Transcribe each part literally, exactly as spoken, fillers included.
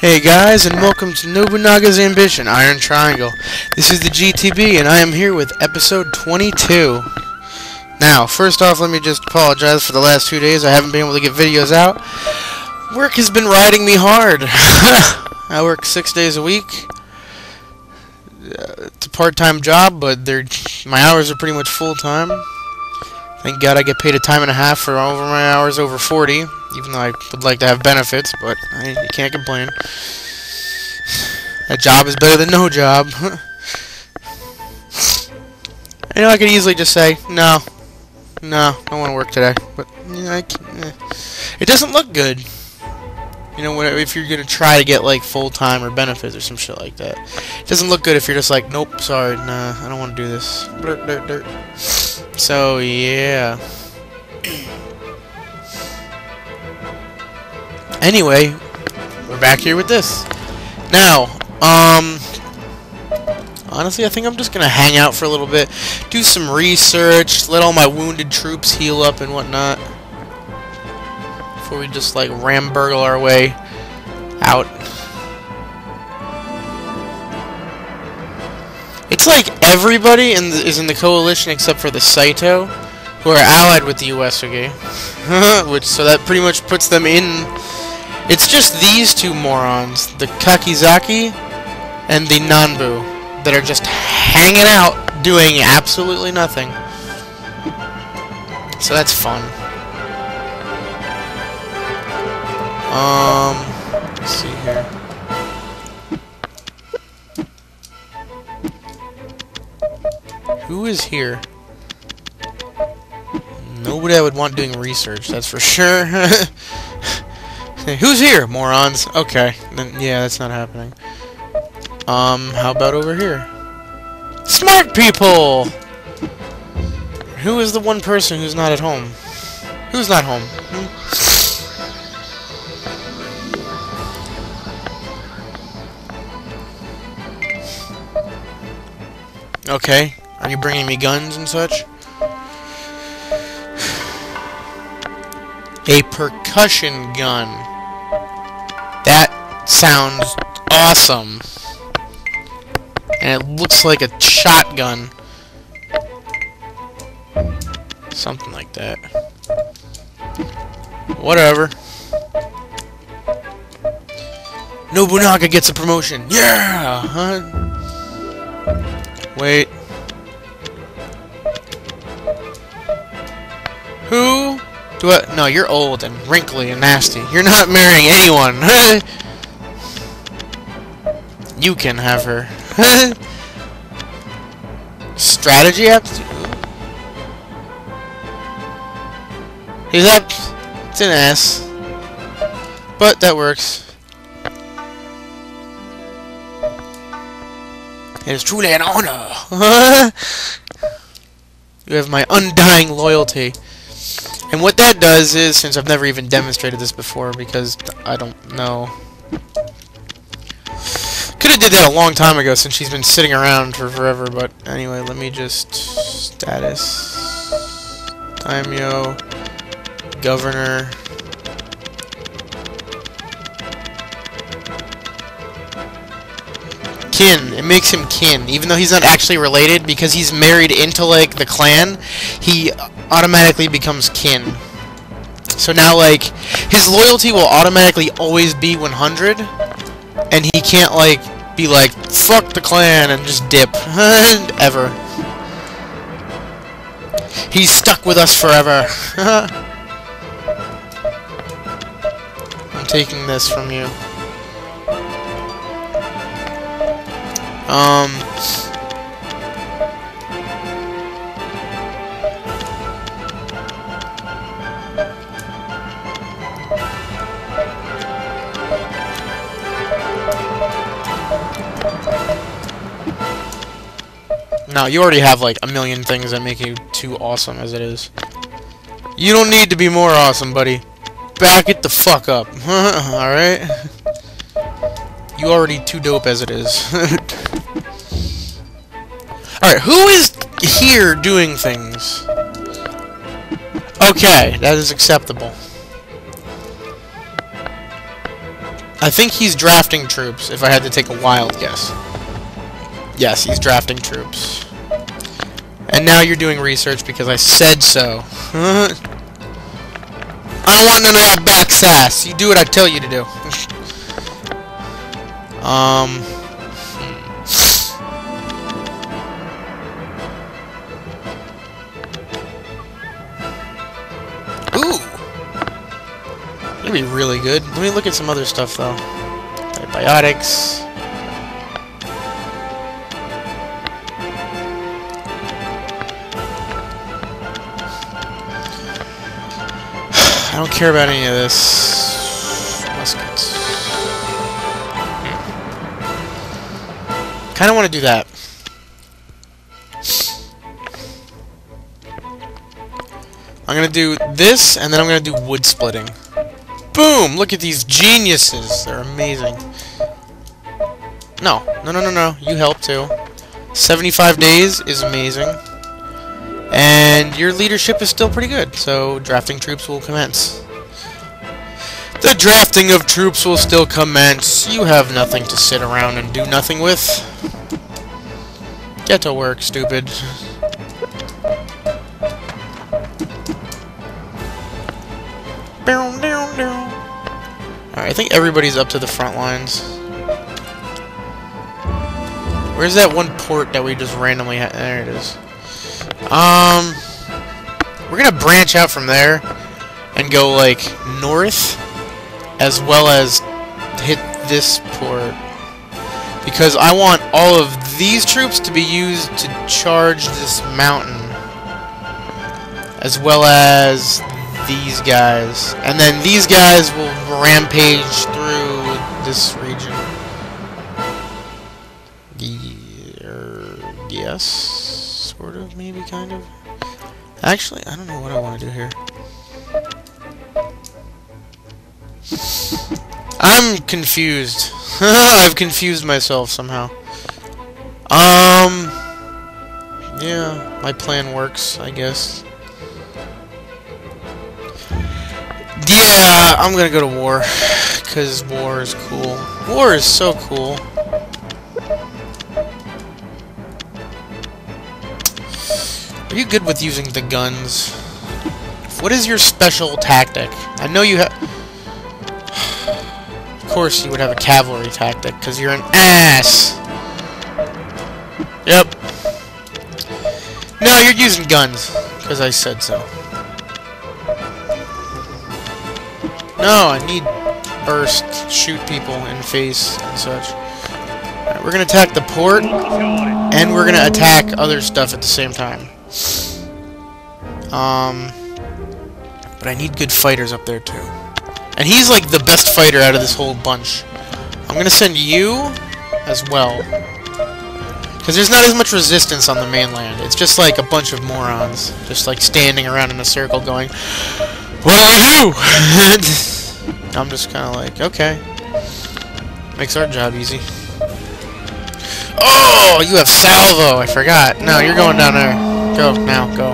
Hey guys, and welcome to Nobunaga's Ambition Iron Triangle. This is the G T B, and I am here with episode twenty-two. Now, first off, let me just apologize for the last two days. I haven't been able to get videos out. Work has been riding me hard. I work six days a week. It's a part-time job, but they're, my hours are pretty much full-time. Thank God I get paid a time and a half for over my hours over forty, even though I would like to have benefits, but I can't complain. A job is better than no job. I know I could easily just say, no, no, I don't want to work today, but you know, I can't, eh. It doesn't look good. You know, if you're going to try to get, like, full-time or benefits or some shit like that. It doesn't look good if you're just like, nope, sorry, nah, I don't want to do this. Blurt, blurt, blurt. So, yeah. Anyway, we're back here with this. Now, um... honestly, I think I'm just gonna hang out for a little bit. Do some research, let all my wounded troops heal up and whatnot. Before we just, like, ramburgle our way out. It's like everybody in the, is in the coalition except for the Saito, who are allied with the Uesugi. Which, so that pretty much puts them in... It's just these two morons, the Kakizaki and the Nanbu, that are just hanging out, doing absolutely nothing. So that's fun. Um, let's see here. Who is here? Nobody I would want doing research, that's for sure. Who's here, morons? Okay, then, yeah, that's not happening. Um, how about over here? Smart people! Who is the one person who's not at home? Who's not home? Hmm? Okay. Are you bringing me guns and such? A percussion gun. That sounds awesome. And it looks like a shotgun. Something like that. Whatever. Nobunaga gets a promotion. Yeah! Huh? Wait. Who do I... No, you're old and wrinkly and nasty. You're not marrying anyone. You can have her. Strategy aptitude? He's up. It's an ass. But that works. It is truly an honor. You have my undying loyalty. And what that does is, since I've never even demonstrated this before, because I don't know... Could have did that a long time ago, since she's been sitting around for forever, but anyway, let me just... Status... Daimyo... Governor... Kin. It makes him kin, even though he's not actually related, because he's married into, like, the clan, he automatically becomes kin. So now, like, his loyalty will automatically always be one hundred, and he can't, like, be like, fuck the clan, and just dip. Ever. He's stuck with us forever. I'm taking this from you. Um, no, you already have like a million things that make you too awesome as it is. You don't need to be more awesome, buddy. Back it the fuck up. Alright? You already too dope as it is. Alright, who is here doing things? Okay, that is acceptable. I think he's drafting troops, if I had to take a wild guess. Yes, he's drafting troops. And now you're doing research because I said so. I don't want none of that back sass. You do what I tell you to do. um... That'd be really good. Let me look at some other stuff though. Antibiotics. I don't care about any of this. Muskets. Hmm. Kinda wanna do that. I'm gonna do this and then I'm gonna do wood splitting. Boom! Look at these geniuses. They're amazing. No. No, no, no, no. You help, too. seventy-five days is amazing. And your leadership is still pretty good, so drafting troops will commence. The drafting of troops will still commence. You have nothing to sit around and do nothing with. Get to work, stupid. Down, down, down. I think everybody's up to the front lines. Where's that one port that we just randomly had? There it is. Um, we're gonna branch out from there and go like north, as well as hit this port because I want all of these troops to be used to charge this mountain, as well as these guys, and then these guys will rampage through this region. Yes, sort of, maybe, kind of. Actually, I don't know what I want to do here. I'm confused. I've confused myself somehow. Um, yeah, my plan works, I guess. Yeah, I'm gonna go to war, because war is cool. War is so cool. Are you good with using the guns? What is your special tactic? I know you have... Of course you would have a cavalry tactic, because you're an ass! Yep. No, you're using guns, because I said so. No, I need burst, shoot people in face and such. Right, we're gonna attack the port, and we're gonna attack other stuff at the same time. Um, but I need good fighters up there too. And he's like the best fighter out of this whole bunch. I'm gonna send you as well, because there's not as much resistance on the mainland. It's just like a bunch of morons, just like standing around in a circle going, what do I do? I'm just kind of like, okay. Makes our job easy. Oh, you have salvo. I forgot. No, you're going down there. Go, now, go.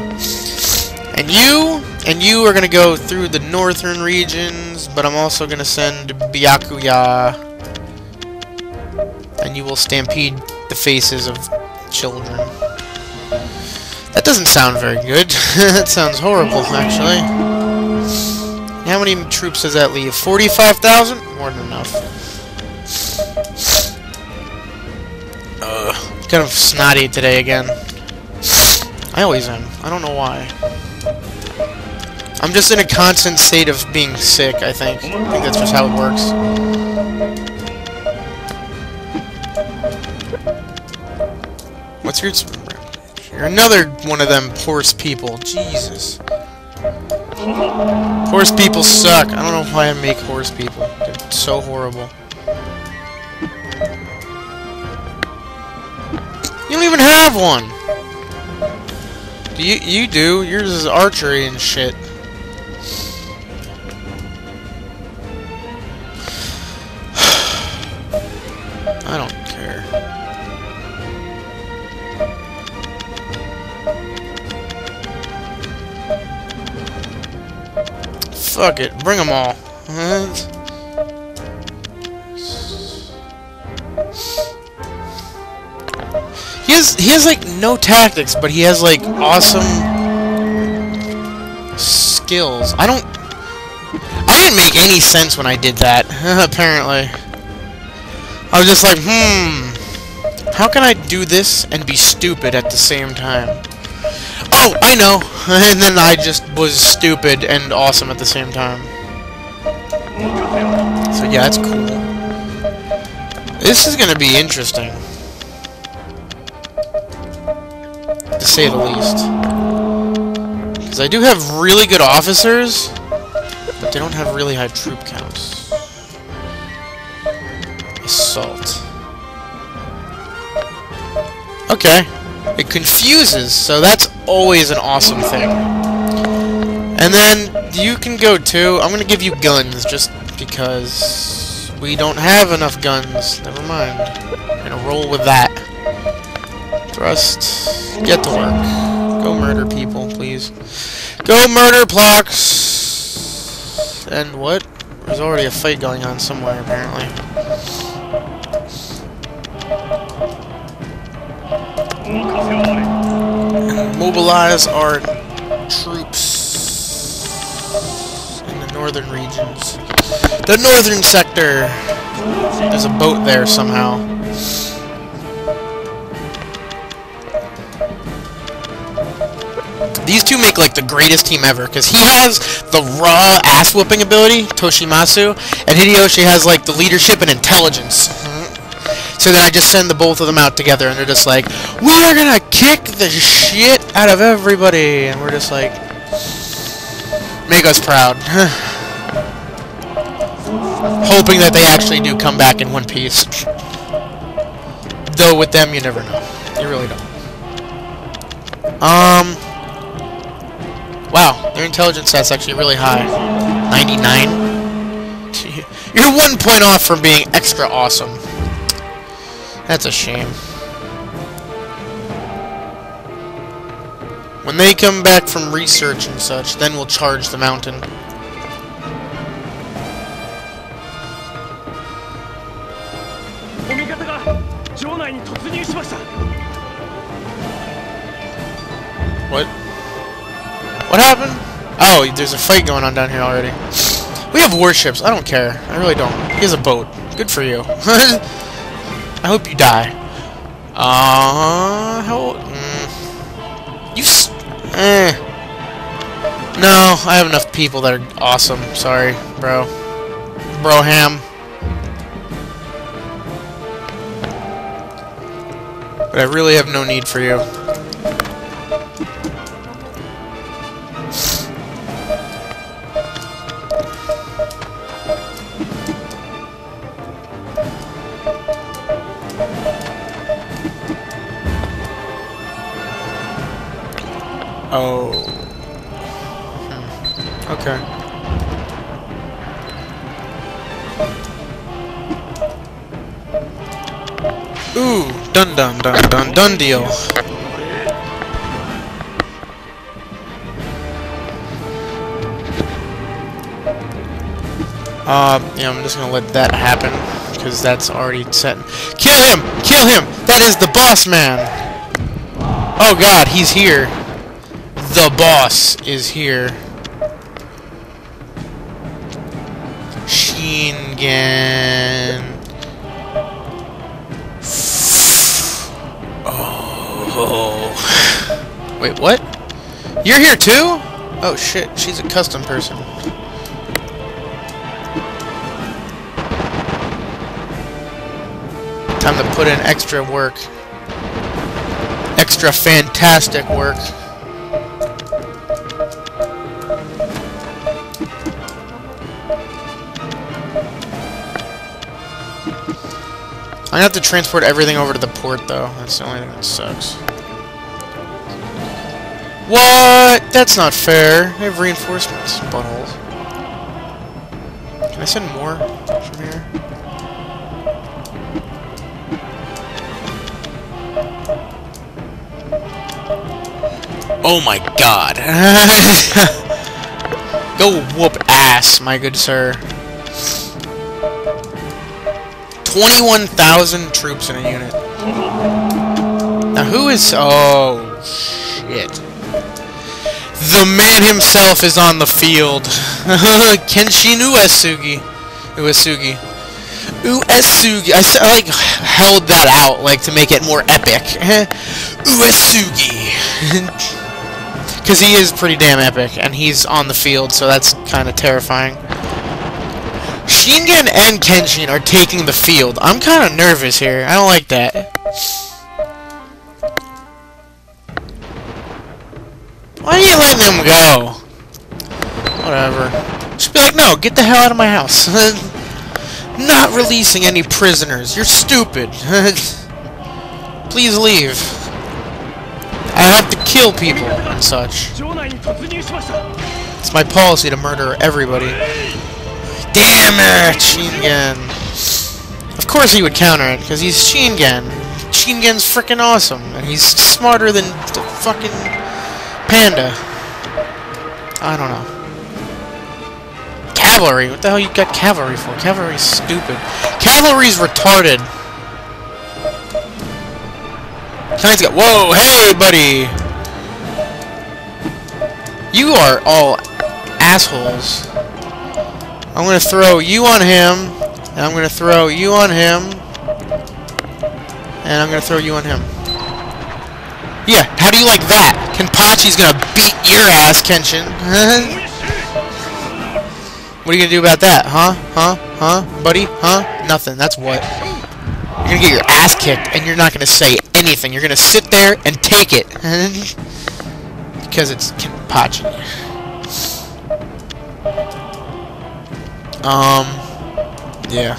And you, and you are going to go through the northern regions, but I'm also going to send Byakuya. And you will stampede the faces of children. That doesn't sound very good. That sounds horrible, actually. How many troops does that leave? forty-five thousand? More than enough. Ugh. Kind of snotty today again. I always am. I don't know why. I'm just in a constant state of being sick, I think. I think that's just how it works. What's your... You're another one of them horse people. Jesus. Horse people suck. I don't know why I make horse people. They're so horrible. You don't even have one! Do you, you do. Yours is archery and shit. I don't care. Fuck it, bring them all. has he has like no tactics, but he has like awesome skills. I don't. I didn't make any sense when I did that. Apparently, I was just like, hmm. How can I do this and be stupid at the same time? Oh, I know! And then I just was stupid and awesome at the same time. So yeah, that's cool. This is gonna be interesting. To say the least. Because I do have really good officers, but they don't have really high troop counts. Assault. Okay. It confuses, so that's always an awesome thing. And then, you can go too. I'm gonna give you guns, just because we don't have enough guns. Never mind. I'm gonna roll with that. Thrust. Get to work. Go murder people, please. Go murder Plox! And what? There's already a fight going on somewhere, apparently. And mobilize our troops in the northern regions. The northern sector! There's a boat there somehow. These two make like the greatest team ever, because he has the raw ass-whooping ability, Toshimasu, and Hideyoshi has like the leadership and intelligence. So then I just send the both of them out together, and they're just like, we are gonna kick the shit out of everybody! And we're just like, make us proud. Hoping that they actually do come back in one piece. Though with them, you never know. You really don't. Um... Wow, their intelligence that's actually really high. ninety-nine? You're one point off from being extra awesome. That's a shame. When they come back from research and such, then we'll charge the mountain. What? What happened? Oh, there's a fight going on down here already. We have warships. I don't care. I really don't. Here's a boat. Good for you. I hope you die. Uh, how... Mm, you s... Eh. No, I have enough people that are awesome. Sorry, bro. Broham. But I really have no need for you. Oh. Hmm. Okay. Ooh, dun dun dun dun dun deal. Uh, yeah, I'm just gonna let that happen because that's already set. Kill him! Kill him! That is the boss man. Oh God, he's here. The boss is here. Shingen. Oh. Wait, what? You're here too? Oh shit, she's a custom person. Time to put in extra work. Extra fantastic work. I have to transport everything over to the port, though. That's the only thing that sucks. What? That's not fair. They have reinforcements. Buttholes. Can I send more from here? Oh my God. Go whoop ass, my good sir. twenty-one thousand troops in a unit. Now Now who is... Oh, shit. The man himself is on the field. Kenshin Uesugi. Uesugi. Uesugi. I, I like held that out like to make it more epic. Uesugi. Because he is pretty damn epic, and he's on the field, so that's kind of terrifying. Shingen and Kenshin are taking the field. I'm kind of nervous here. I don't like that. Why are you letting them go? Whatever. Just be like, no, get the hell out of my house. Not releasing any prisoners. You're stupid. Please leave. I have to kill people and such. It's my policy to murder everybody. Damn it, Shingen! Of course he would counter it, because he's Shingen. Shingen's freaking awesome, and he's smarter than the fucking panda. I don't know. Cavalry? What the hell you got cavalry for? Cavalry's stupid. Cavalry's retarded. Kane's got. Whoa, hey, buddy! You are all assholes. I'm gonna throw you on him, and I'm gonna throw you on him, and I'm gonna throw you on him. Yeah, how do you like that? Kenpachi's gonna beat your ass, Kenshin. What are you gonna do about that, huh? Huh? Huh? Buddy? Huh? Nothing, that's what. You're gonna get your ass kicked, and you're not gonna say anything. You're gonna sit there and take it. Because it's Kenpachi. Um, yeah.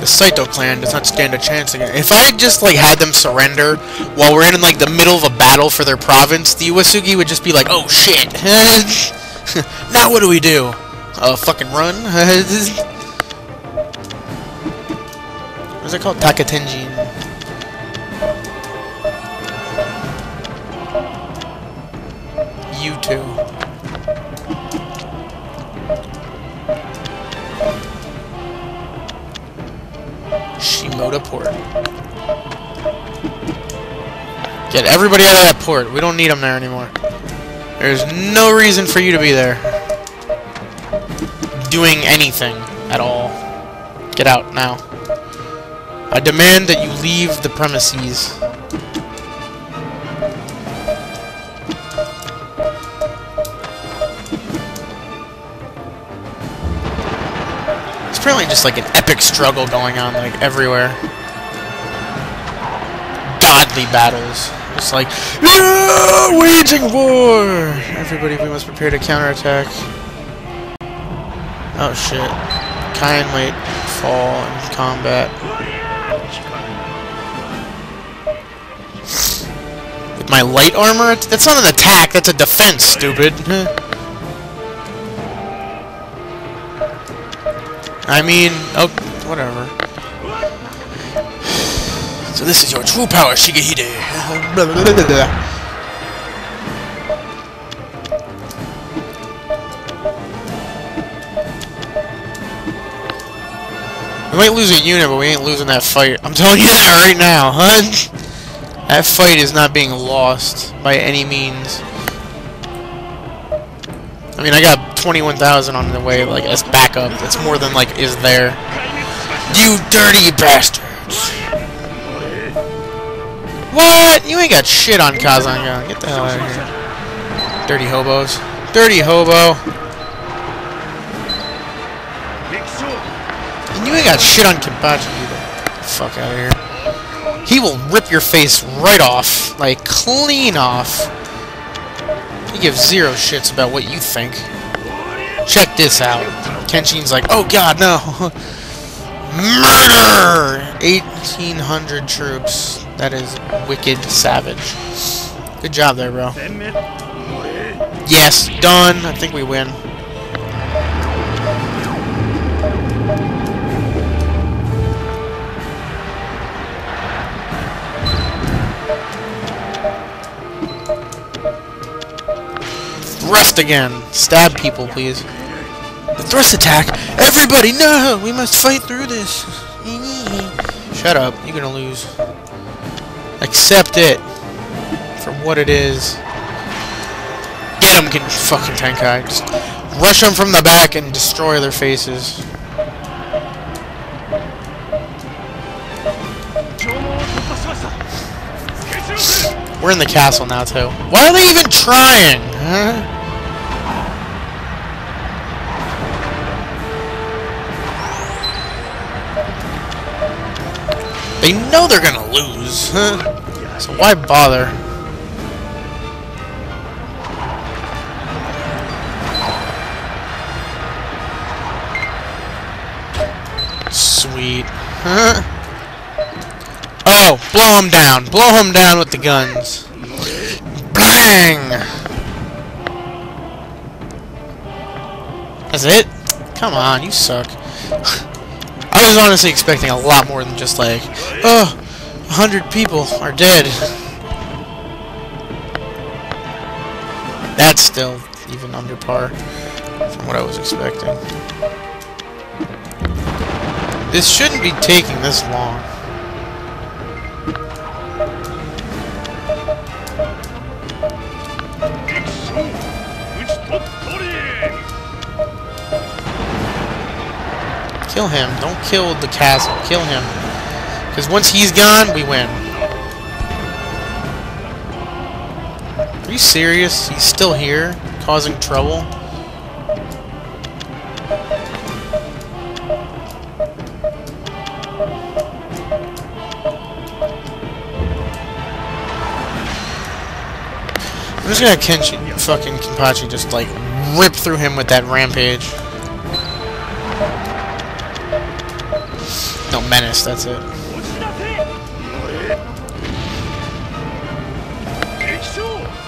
The Saito clan does not stand a chance again. If I just like had them surrender while we're in like the middle of a battle for their province, the Uesugi would just be like, "Oh shit!" Now what do we do? Uh, fucking run? What's it called? Takatenjin. You two. Shimoda port. Get everybody out of that port. We don't need them there anymore. There's no reason for you to be there. Doing anything at all. Get out now. I demand that you leave the premises. It's apparently just like an epic struggle going on like everywhere. Godly battles. It's like, yeah, waging war! Everybody, we must prepare to counterattack. Oh shit. Kain wait, fall, and combat. With my light armor? That's not an attack, that's a defense, stupid. I mean, oh, whatever. So this is your true power, Shigahide. Blah, blah, blah, blah. We might lose a unit, but we ain't losing that fight. I'm telling you that right now, huh? That fight is not being lost by any means. I mean, I got twenty-one thousand on the way, like, as backup. It's more than, like, is there. You dirty bastards! What? You ain't got shit on Kazanga. Get the hell out of here. Dirty hobos. Dirty hobo! You ain't got shit on Kenpachi either. Get the fuck out of here. He will rip your face right off. Like, clean off. He gives zero shits about what you think. Check this out. Kenshin's like, oh god, no. Murder! eighteen hundred troops. That is wicked savage. Good job there, bro. Yes, done. I think we win. thrust again! Stab people, please. The thrust attack! Everybody, no! We must fight through this! Shut up, you're gonna lose. Accept it for what it is. Get him, can fucking Tenkai. Just rush them from the back and destroy their faces. We're in the castle now, too. Why are they even trying? Huh? They know they're gonna lose, huh? So why bother? Sweet. Huh? Oh, blow him down. Blow him down with the guns. Bang! That's it? Come on, you suck. I was honestly expecting a lot more than just like, oh, a hundred people are dead. That's still even under par from what I was expecting. This shouldn't be taking this long. Kill him. Don't kill the castle. Kill him. Because once he's gone, we win. Are you serious? He's still here, causing trouble? I'm just gonna Kenshin fucking Kenpachi just like rip through him with that rampage. No menace, that's it.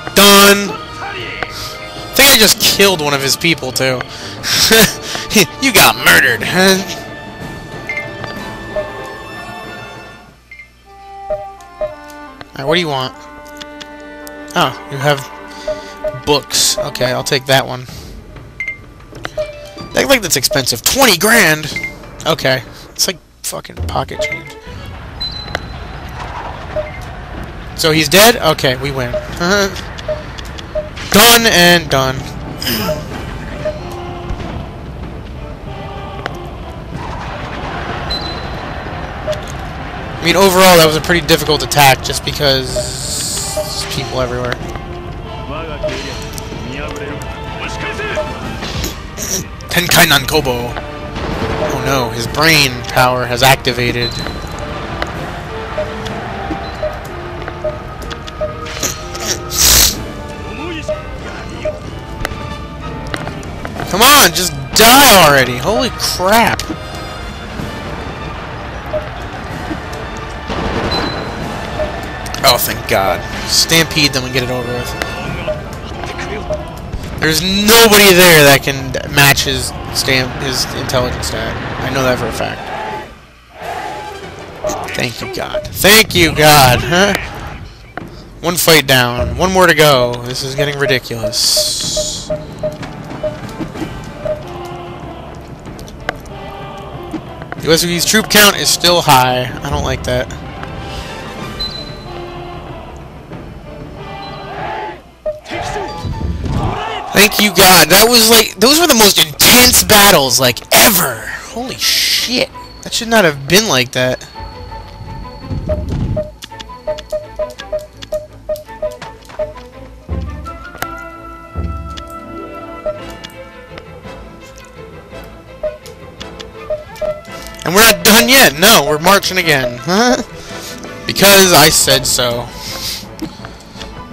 Done! I think I just killed one of his people, too. You got murdered, huh? Alright, what do you want? Oh, you have books. Okay, I'll take that one. I think that's expensive. twenty grand! Okay. It's like fucking pocket change. So he's dead? Okay, we win. Done and done. I mean, overall, that was a pretty difficult attack just because people everywhere. Tenkai Nankobo. Oh no, his brain power has activated. Come on, just die already! Holy crap! Oh, thank God. Stampede them and get it over with. There's nobody there that can match his stamp, his intelligence stat. I know that for a fact. Thank you, God. Thank you, God. Huh? One fight down. One more to go. This is getting ridiculous. Uesugi's troop count is still high. I don't like that. Thank you, God. That was like, those were the most intense battles, like, ever. Holy shit. That should not have been like that. And we're not done yet. No, we're marching again. Huh? Because I said so.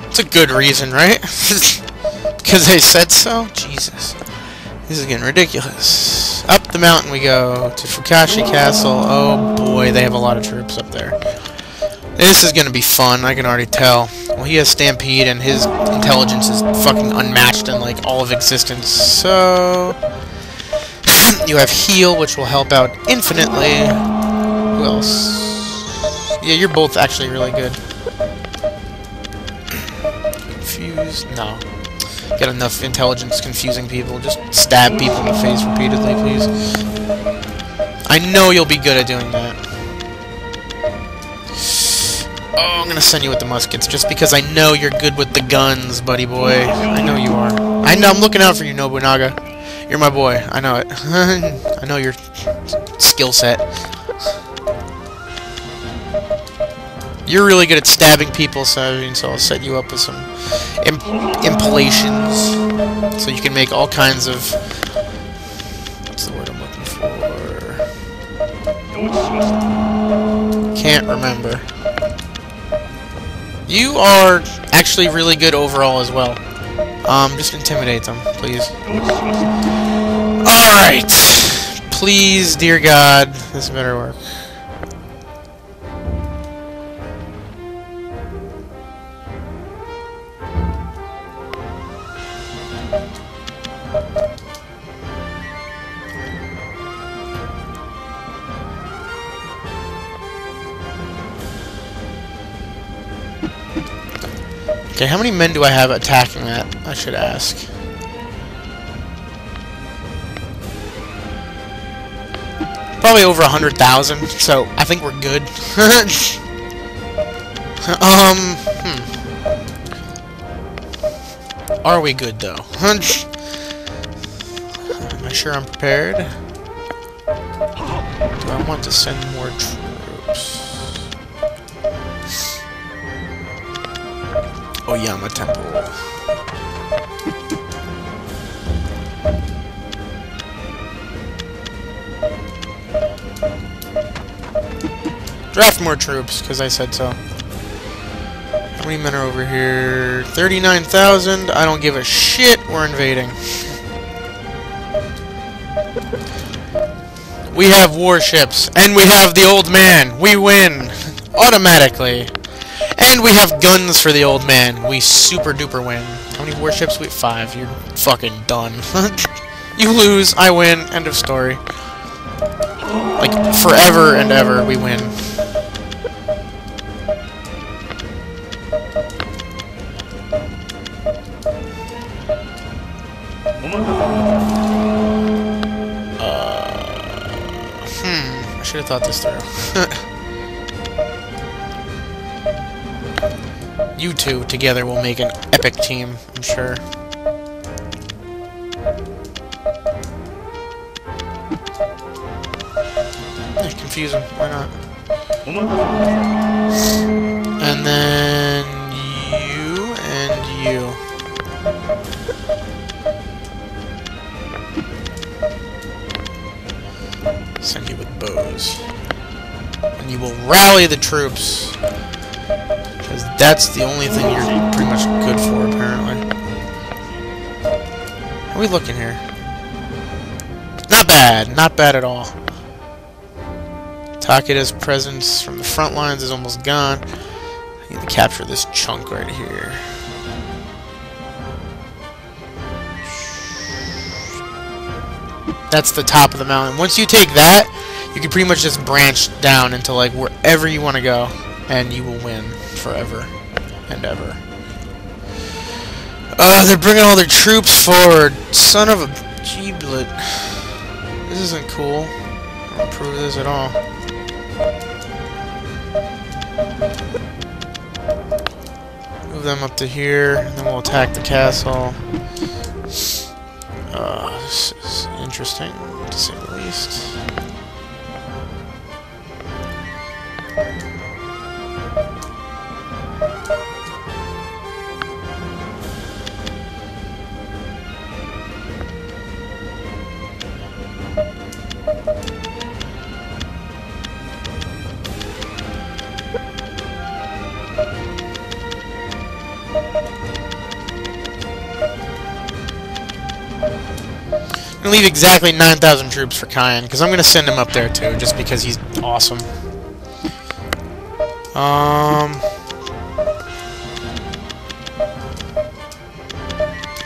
It's a good reason, right? Because I said so? Jesus. This is getting ridiculous. Up the mountain we go to Fukashi Castle. Oh boy, they have a lot of troops up there. This is going to be fun, I can already tell. Well, he has Stampede, and his intelligence is fucking unmatched in, like, all of existence, so... You have Heal, which will help out infinitely. Who else? Yeah, you're both actually really good. Confused? No. get enough intelligence confusing people. Just stab people in the face repeatedly, please. I know you'll be good at doing that. Oh, I'm gonna send you with the muskets, just because I know you're good with the guns, buddy boy. I know you are. I know, I'm looking out for you, Nobunaga. You're my boy, I know it. I know your skill set. You're really good at stabbing people, so, I mean, so I'll set you up with some imp impalations, so you can make all kinds of... What's the word I'm looking for? Can't remember. You are actually really good overall as well. Um, just intimidate them, please. Alright! Please, dear God, this better work. Okay, how many men do I have attacking that? I should ask. Probably over a hundred thousand, so I think we're good. um, hmm. Are we good though? Am I sure I'm prepared? Do I want to send more troops? Oh, Yama Temple. Draft more troops, because I said so. How many men are over here? thirty-nine thousand. I don't give a shit. We're invading. We have warships, and we have the old man. We win. Automatically. And we have guns for the old man. We super duper win. How many warships? We five. You're fucking done. You lose, I win. End of story. Like, forever and ever, we win. Uh, hmm. I should have thought this through. You two together will make an epic team, I'm sure. Confuse them, why not? And then you and you. Send you with bows. And you will rally the troops. Because that's the only thing you're pretty much good for, apparently. How are we looking here? Not bad. Not bad at all. Takeda's presence from the front lines is almost gone. I need to capture this chunk right here. That's the top of the mountain. Once you take that, you can pretty much just branch down into, like, wherever you want to go. And you will win forever and ever. Uh, they're bringing all their troops forward. Son of a giblet. This isn't cool. I don't approve this at all. Move them up to here, and then we'll attack the castle. Uh, this is interesting, to say the least. Leave exactly nine thousand troops for Kaien, because I'm going to send him up there, too, just because he's awesome. Um,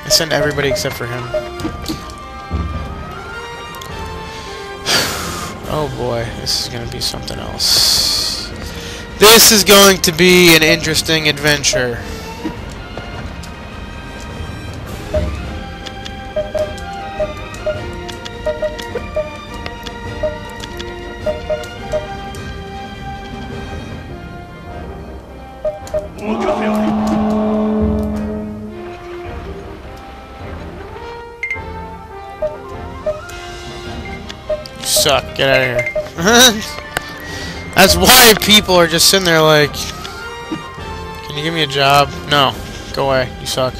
I send everybody except for him. Oh, boy. This is going to be something else. This is going to be an interesting adventure. You suck, get out of here. That's why people are just sitting there like, can you give me a job? No. Go away, you suck.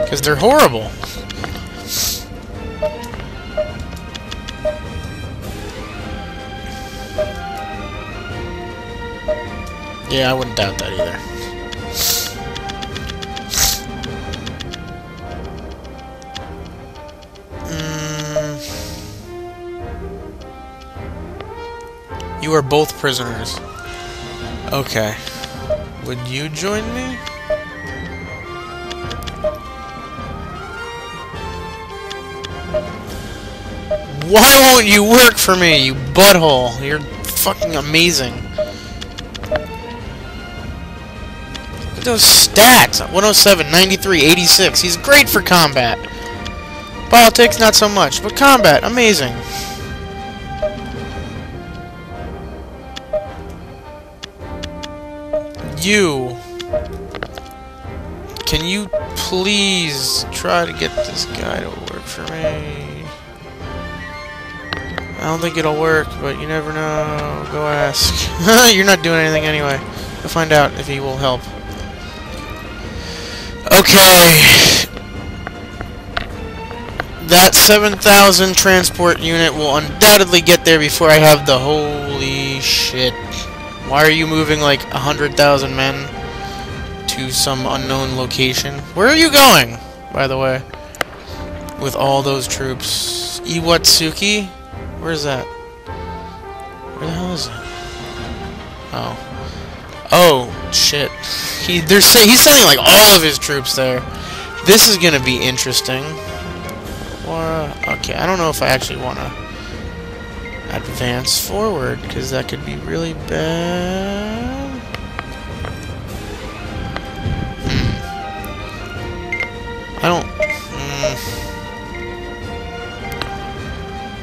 Because they're horrible. Yeah, I wouldn't doubt that either. Mm. You are both prisoners. Okay. Would you join me? Why won't you work for me, you butthole? You're fucking amazing. Those stats, one oh seven, ninety-three, eighty-six. He's great for combat. Politics, not so much, but combat, amazing. You, can you please try to get this guy to work for me? I don't think it'll work, but you never know. Go ask. You're not doing anything anyway. We'll find out if he will help. Okay, that seven thousand transport unit will undoubtedly get there before I have the holy shit. Why are you moving like a hundred thousand men to some unknown location? Where are you going, by the way, with all those troops? Iwatsuki? Where is that? Where the hell is that? Oh. Oh, shit. He, they're say, he's sending, like, all of his troops there. This is gonna be interesting. Or, uh, okay, I don't know if I actually want to advance forward, because that could be really bad. Hmm. I don't...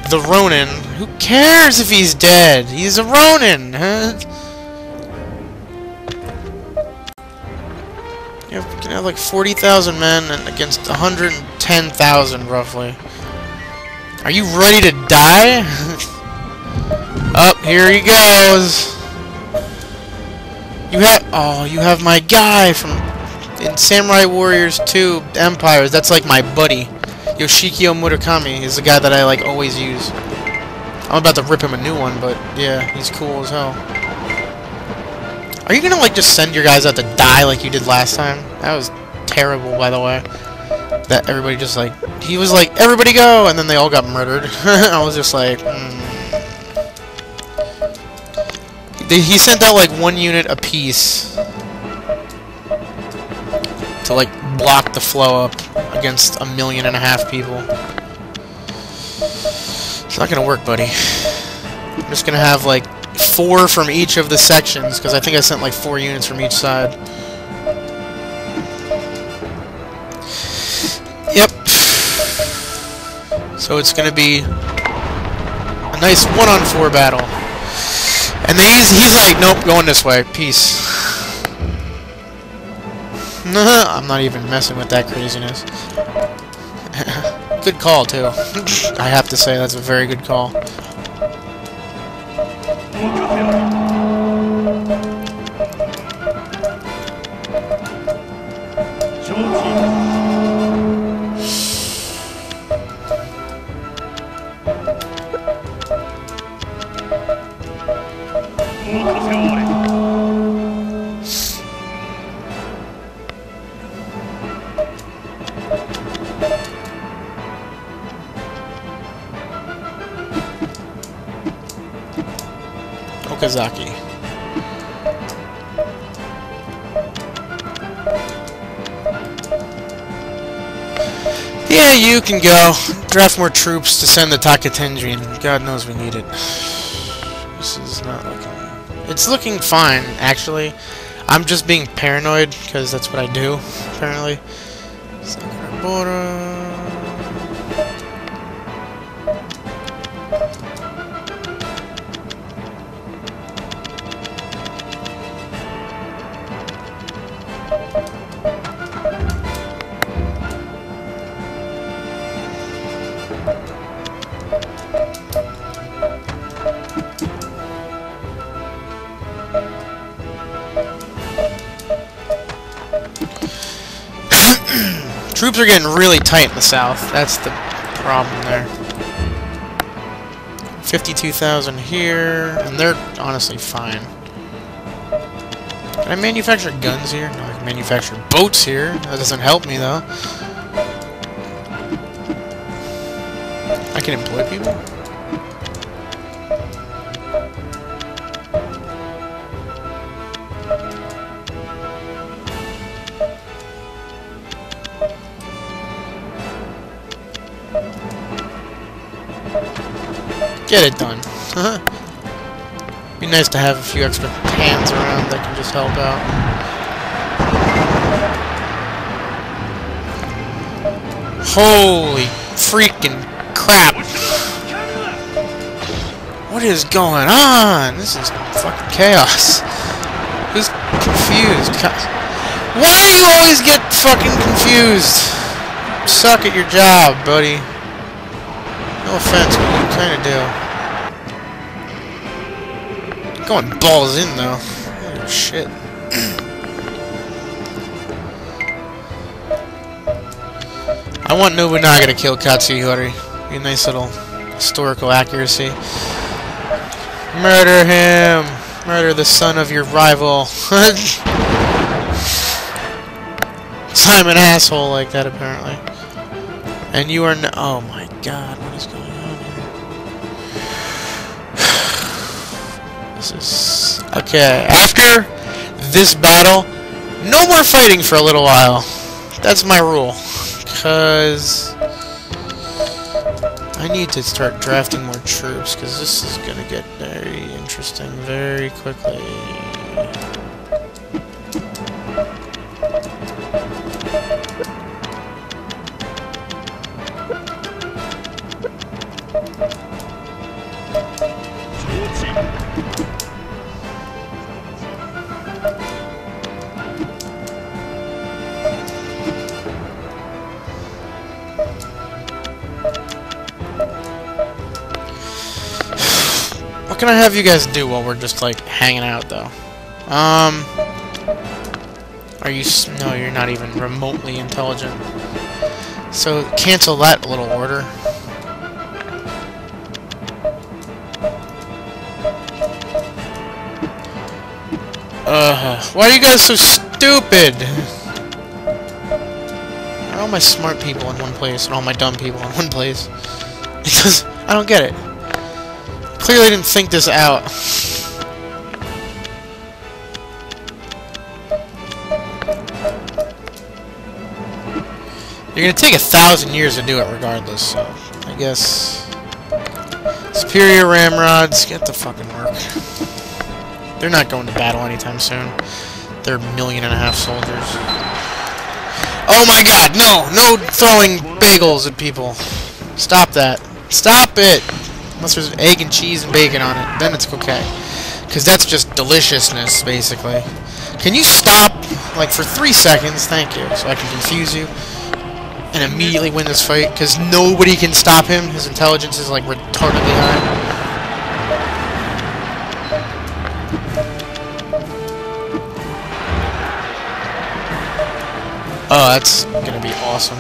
Mm. The Ronin. Who cares if he's dead? He's a Ronin, huh? You can have like forty thousand men and against one hundred ten thousand, roughly. Are you ready to die? Up, oh, here he goes. You have... Oh, you have my guy from... In Samurai Warriors two Empires. That's like my buddy. Yoshikiyo Murakami is the guy that I like always use. I'm about to rip him a new one, but yeah, he's cool as hell. Are you gonna, like, just send your guys out to die like you did last time? That was terrible, by the way. That everybody just, like... He was like, everybody go! And then they all got murdered. I was just like... Mm. He sent out, like, one unit apiece to, like, block the flow up against a million and a half people. It's not gonna work, buddy. I'm just gonna have, like... four from each of the sections, because I think I sent like four units from each side. Yep. So it's going to be a nice one-on-four battle. And then he's, he's like, nope, going this way. Peace. I'm not even messing with that craziness. Good call, too. I have to say, that's a very good call. Kakizaki. Yeah, you can go. Draft more troops to send the Takatenjin. God knows we need it. This is not looking... It's looking fine, actually. I'm just being paranoid, because that's what I do, apparently. Sakurabora... groups are getting really tight in the south. That's the problem there. fifty-two thousand here, and they're honestly fine. Can I manufacture guns here? No, I can manufacture boats here. That doesn't help me, though. I can employ people. Get it done. Be nice to have a few extra hands around that can just help out. Holy freaking crap! What is going on? This is fucking chaos. Who's confused? Why do you always get fucking confused? You suck at your job, buddy. No offense, but what are you trying to do? Going balls in though. Holy shit. I want Nobunaga to kill Katsuyori. Be a nice little historical accuracy. Murder him! Murder the son of your rival. I'm an asshole like that apparently. And you are no. Oh my god, what is going on? This is... Okay, after this battle, no more fighting for a little while. That's my rule. Because I need to start drafting more troops, because this is going to get very interesting very quickly. What can I have you guys do while we're just like hanging out though? Um, are you? S no, you're not even remotely intelligent. So cancel that little order. Uh, why are you guys so stupid? Why are all my smart people in one place and all my dumb people in one place? Because I don't get it. Clearly didn't think this out. You're gonna take a thousand years to do it regardless, so I guess. Superior ramrods, get the fucking work. They're not going to battle anytime soon. They're a million and a half soldiers. Oh my god, no! No throwing bagels at people. Stop that. Stop it! Unless there's egg and cheese and bacon on it, then it's okay. Because that's just deliciousness, basically. Can you stop, like, for three seconds? Thank you. So I can confuse you and immediately win this fight, because nobody can stop him. His intelligence is, like, retardedly high. Oh, that's gonna be awesome.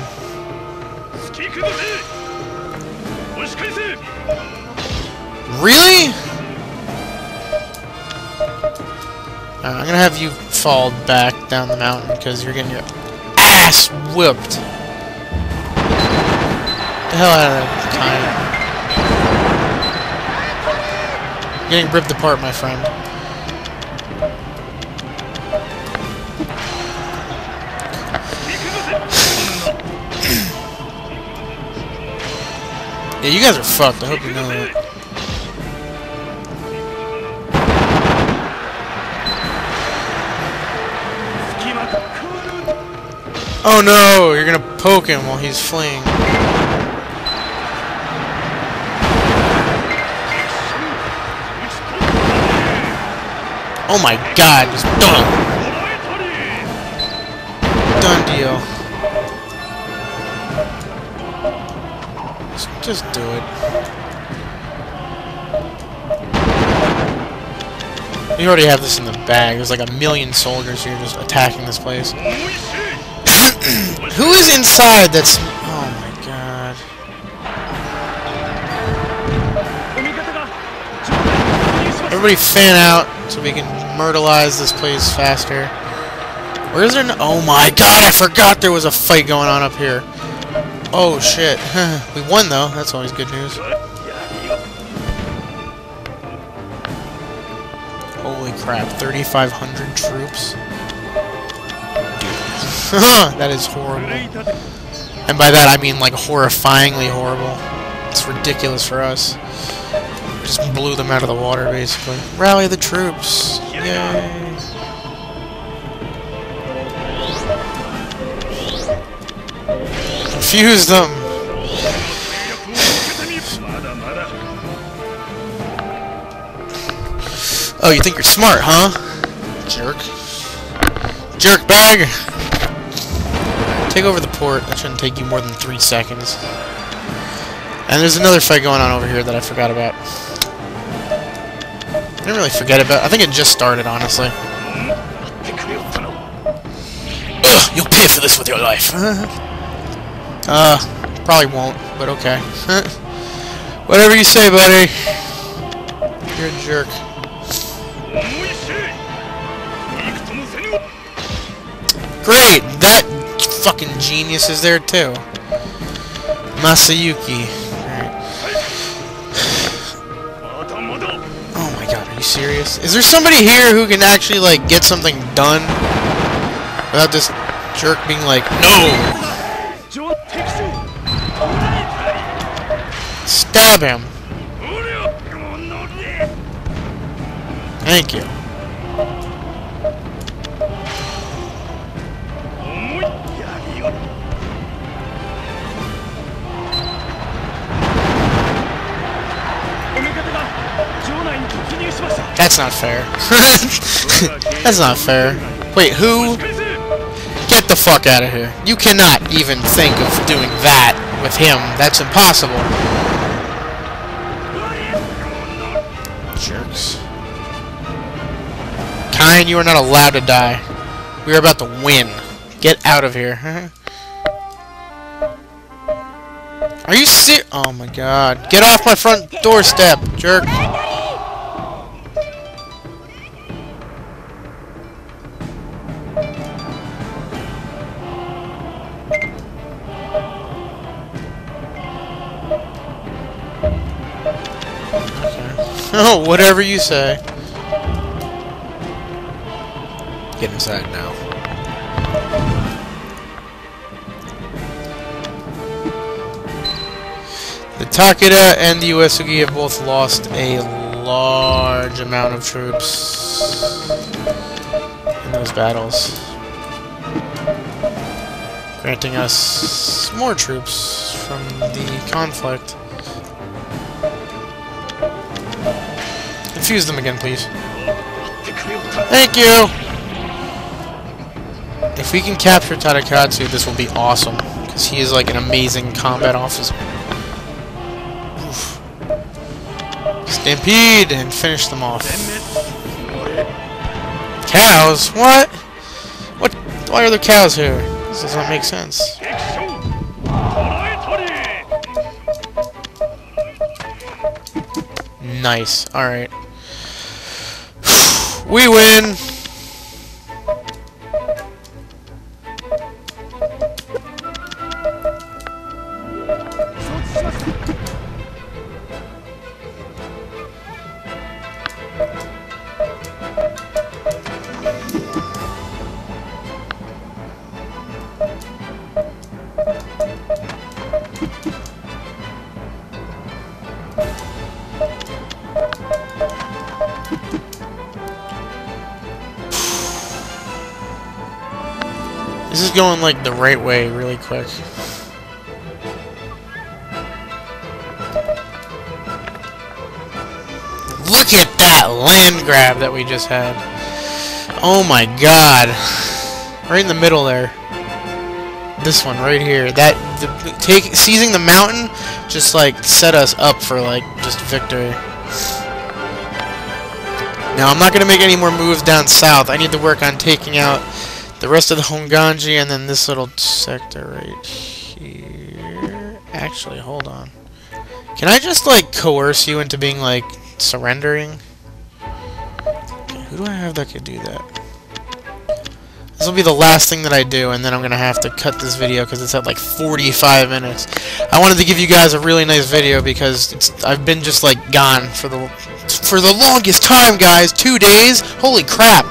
Really? Uh, I'm gonna have you fall back down the mountain because you're getting your ass whipped. The hell out of that time. You're getting ripped apart, my friend. Yeah, you guys are fucked. I hope you know that. Oh no! You're gonna poke him while he's fleeing. Oh my god! Just done. Done deal. Just do it. You already have this in the bag. There's like a million soldiers here just attacking this place. Who is inside that's... Oh my god. Everybody fan out so we can myrtleize this place faster. Where is there no... Oh my god, I forgot there was a fight going on up here. Oh shit. We won though, that's always good news. Holy crap, thirty-five hundred troops? That is horrible. And by that I mean like horrifyingly horrible. It's ridiculous for us. We just blew them out of the water basically. Rally the troops! Yay! Confuse them! Oh, you think you're smart, huh? Jerk. Jerk bag! Take over the port. That shouldn't take you more than three seconds. And there's another fight going on over here that I forgot about. I didn't really forget about. I think it just started, honestly. Ugh, you'll pay for this with your life. uh, probably won't, but okay. Whatever you say, buddy. You're a jerk. Great! That fucking genius is there too. Masayuki. Alright. Oh my god, are you serious? Is there somebody here who can actually like get something done? Without this jerk being like, no! Stab him! Thank you. That's not fair. That's not fair. Wait, who? Get the fuck out of here. You cannot even think of doing that with him. That's impossible. Jerks. Kain, you are not allowed to die. We are about to win. Get out of here. Are you serious? Oh my god. Get off my front doorstep, jerk. Oh, whatever you say. Get inside now. The Takeda and the Uesugi have both lost a large amount of troops in those battles, granting us more troops from the conflict. Confuse them again, please. Thank you! If we can capture Tadakatsu, this will be awesome. Because he is like an amazing combat officer. Oof. Stampede! And finish them off. Cows? What? What? Why are there cows here? This does not make sense. Nice. Alright. We win! This is going like the right way really quick. Look at that land grab that we just had. Oh my god. Right in the middle there. This one right here. That the, take seizing the mountain just like set us up for like just victory. Now I'm not gonna make any more moves down south. I need to work on taking out the rest of the Honganji, and then this little sector right here. Actually, hold on. Can I just, like, coerce you into being, like, surrendering? Okay, who do I have that could do that? This will be the last thing that I do, and then I'm gonna have to cut this video because it's at, like, forty-five minutes. I wanted to give you guys a really nice video because it's, I've been just, like, gone for the, for the longest time, guys! Two days? Holy crap!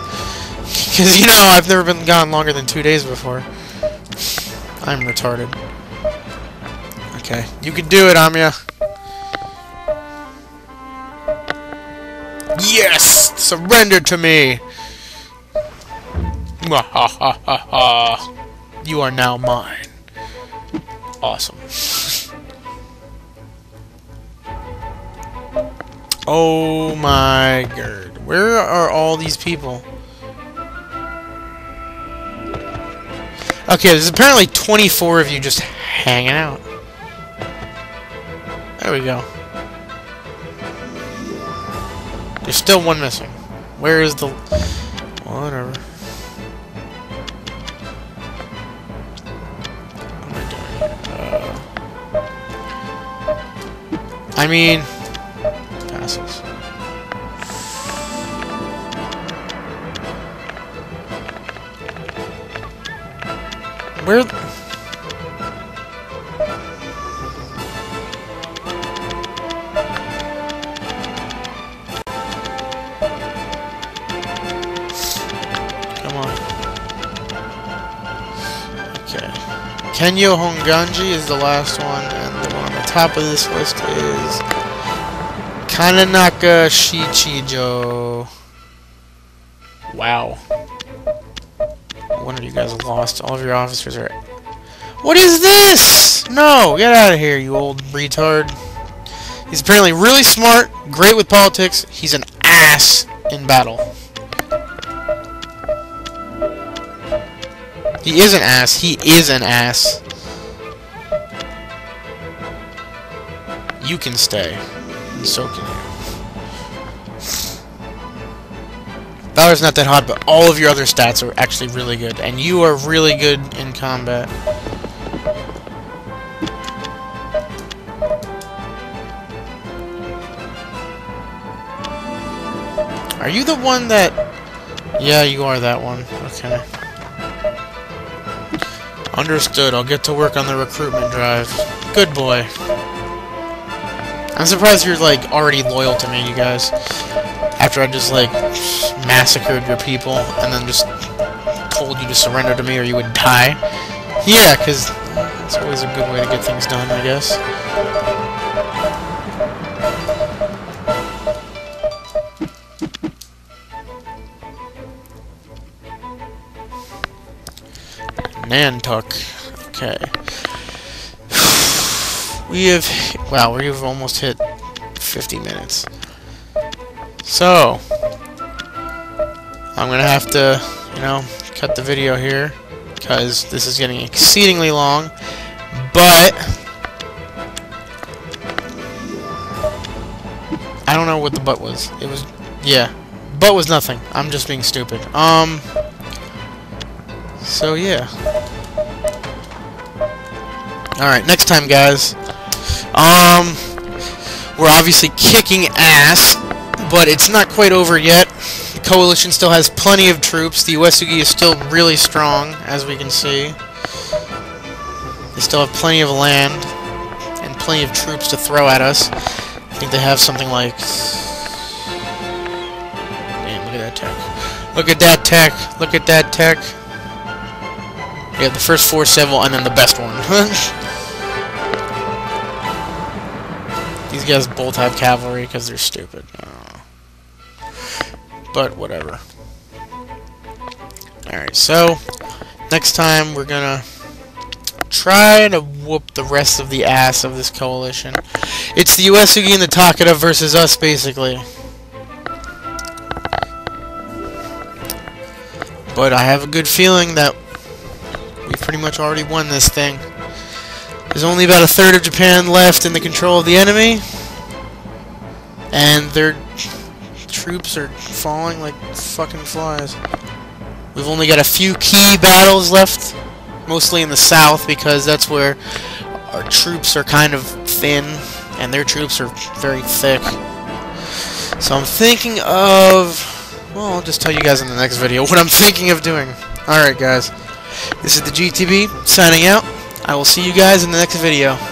Because, you know, I've never been gone longer than two days before. I'm retarded. Okay. You can do it, Amiya. Yes! Surrender to me! You are now mine. Awesome. Oh my god. Where are all these people? Okay, there's apparently twenty-four of you just hanging out. There we go. There's still one missing. Where is the... Whatever. What am I doing here? Uh, I mean... Passes. Where... Kenyo Honganji is the last one, and the one on the top of this list is Kanenaka Shichijo. Wow. No wonder you guys lost. All of your officers are... What is this? No! Get out of here, you old retard. He's apparently really smart, great with politics. He's an ass in battle. He is an ass. He is an ass. You can stay. And so can you. Valor's not that hot, but all of your other stats are actually really good. And you are really good in combat. Are you the one that... Yeah, you are that one. Okay. Understood. I'll get to work on the recruitment drive. Good boy. I'm surprised you're, like, already loyal to me, you guys. After I just, like, massacred your people and then just told you to surrender to me or you would die. Yeah, because it's always a good way to get things done, I guess. Nantuck. Okay. We have... Wow, we've almost hit fifty minutes. So... I'm gonna have to, you know, cut the video here. Because this is getting exceedingly long. But... I don't know what the but was. It was... Yeah. But was nothing. I'm just being stupid. Um... So, yeah. Alright, next time, guys. Um, we're obviously kicking ass, but it's not quite over yet. The Coalition still has plenty of troops. The Uesugi is still really strong, as we can see. They still have plenty of land and plenty of troops to throw at us. I think they have something like... Damn, look at that tech. Look at that tech. Look at that tech. We have the first four civil, and then the best one. These guys both have cavalry because they're stupid. But whatever. Alright, so next time we're gonna try to whoop the rest of the ass of this coalition. It's the Uesugi and the Takeda versus us, basically. But I have a good feeling that we've pretty much already won this thing. There's only about a third of Japan left in the control of the enemy. And their troops are falling like fucking flies. We've only got a few key battles left, mostly in the south, because that's where our troops are kind of thin, and their troops are very thick. So I'm thinking of... well, I'll just tell you guys in the next video what I'm thinking of doing. Alright guys, this is the G T B, signing out. I will see you guys in the next video.